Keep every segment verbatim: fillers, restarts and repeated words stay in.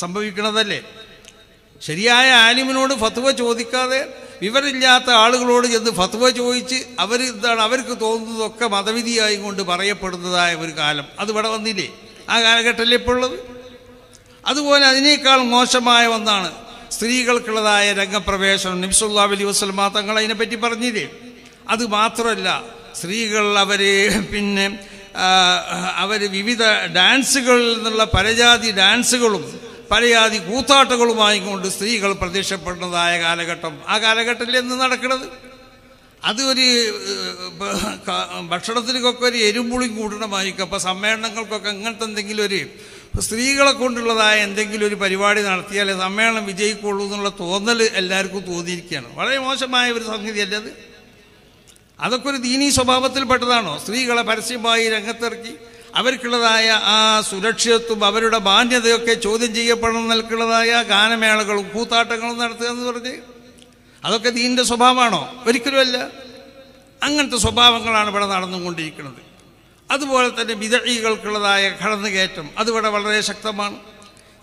സംഭവിക്കുന്നതല്ലേ? ശരിയായ ആലിമിനോട് ഫത്വ ചോദിക്കാതെ വിവരമില്ലാത്ത ആളുകളോട് ചെന്ന് ഫത്വ ചോദിച്ച് അവർ എന്താണ് അവർക്ക് തോന്നുന്നതൊക്കെ മതവിധിയായി കൊണ്ട് പറയപ്പെടുന്നതായ ഒരു കാലം അത് ഇവിടെ വന്നില്ലേ? ആ കാലഘട്ടമല്ലേ ഇപ്പോൾ ഉള്ളത്? അതുപോലെ അതിനേക്കാൾ മോശമായ ഒന്നാണ് സ്ത്രീകൾക്കുള്ളതായ രംഗപ്രവേശനം. നബി സല്ലല്ലാഹു അലൈഹി വസല്ലമ തങ്ങൾ അതിനെപ്പറ്റി പറഞ്ഞില്ലേ? അത് മാത്രമല്ല, സ്ത്രീകൾ അവർ പിന്നെ അവർ വിവിധ ഡാൻസുകളിൽ നിന്നുള്ള പരജാതി ഡാൻസുകളും പരജാതി കൂത്താട്ടങ്ങളുമായി കൊണ്ട് സ്ത്രീകൾ പ്രത്യക്ഷപ്പെടുന്നതായ കാലഘട്ടം. ആ കാലഘട്ടത്തിൽ എന്ന് നടക്കുന്നത് അത് ഒരു ഭക്ഷണത്തിനൊക്കെ ഒരു എരുമ്പുളി കൂടണമായിരിക്കും. അപ്പോൾ സമ്മേളനങ്ങൾക്കൊക്കെ അങ്ങനത്തെ എന്തെങ്കിലും ഒരു സ്ത്രീകളെ കൊണ്ടുള്ളതായ എന്തെങ്കിലും ഒരു പരിപാടി നടത്തിയാലേ സമ്മേളനം വിജയിക്കുള്ളൂ എന്നുള്ള തോന്നൽ എല്ലാവർക്കും തോന്നിയിരിക്കുകയാണ്. വളരെ മോശമായ ഒരു സംഗതിയല്ലേ അത്? അതൊക്കെ ഒരു ദീനീ സ്വഭാവത്തിൽപ്പെട്ടതാണോ? സ്ത്രീകളെ പരസ്യമായി രംഗത്തിറക്കി അവർക്കുള്ളതായ ആ സുരക്ഷിതത്വം അവരുടെ മാന്യതയൊക്കെ ചോദ്യം ചെയ്യപ്പെടണം നൽകുന്നതായ ഗാനമേളകളും കൂത്താട്ടങ്ങളും നടത്തുക എന്ന് പറഞ്ഞ് അതൊക്കെ ദീനിൻ്റെ സ്വഭാവമാണോ? ഒരിക്കലുമല്ല. അങ്ങനത്തെ സ്വഭാവങ്ങളാണ് ഇവിടെ നടന്നുകൊണ്ടിരിക്കുന്നത്. അതുപോലെ തന്നെ വിദഈകൾക്കുള്ളതായ കടന്നുകയറ്റം അതിവിടെ വളരെ ശക്തമാണ്.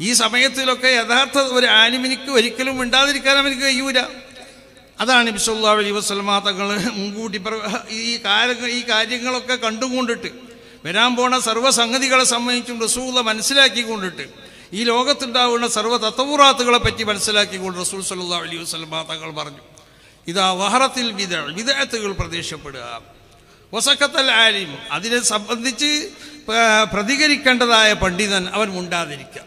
ഈ സമയത്തിലൊക്കെ യഥാർത്ഥ ഒരു ആലിമിനിക്ക് ഒരിക്കലും ഉണ്ടാതിരിക്കാൻ അവർക്ക് കഴിയൂല. അതാണ് നബി സല്ലല്ലാഹു അലൈഹി വസല്ലമ തങ്ങൾ മുൻകൂട്ടി ഈ കാര്യങ്ങൾ ഈ കാര്യങ്ങളൊക്കെ കണ്ടുകൊണ്ടിട്ട് വരാൻ പോണ സർവ്വസംഗതികളെ സംബന്ധിച്ചും റസൂല മനസ്സിലാക്കിക്കൊണ്ടിട്ട് ഈ ലോകത്തുണ്ടാവുന്ന സർവ്വ തത്വറാത്തുകളെ പറ്റി മനസ്സിലാക്കിക്കൊണ്ട് റസൂൽ സല്ലല്ലാഹു അലൈഹി വസല്ലമ തങ്ങൾ പറഞ്ഞു, ഇതാ വഹറത്തിൽ വിദഅ വിദഅത്തുകൾ പ്രത്യക്ഷപ്പെടുക, വസഖത്തൽ ആലിം അതിനെ സംബന്ധിച്ച് പ്രതികരിക്കേണ്ടതായ പണ്ഡിതൻ അവൻ മുണ്ടാതിരിക്കുക.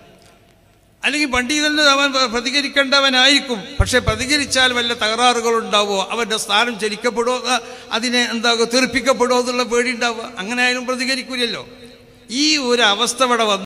അല്ലെങ്കിൽ പണ്ഡിതന് അവൻ പ്രതികരിക്കേണ്ടവനായിരിക്കും, പക്ഷെ പ്രതികരിച്ചാൽ വല്ല തകരാറുകളുണ്ടാവുമോ, അവൻ്റെ സ്ഥാനം ചലിക്കപ്പെടുമോ, അതിനെ എന്താകുമോ തീർപ്പിക്കപ്പെടുമോ എന്നുള്ള പേടി ഉണ്ടാവുക. അങ്ങനെ ആയാലും പ്രതികരിക്കില്ലല്ലോ. ഈ ഒരു അവസ്ഥ ഇവിടെ വന്നു.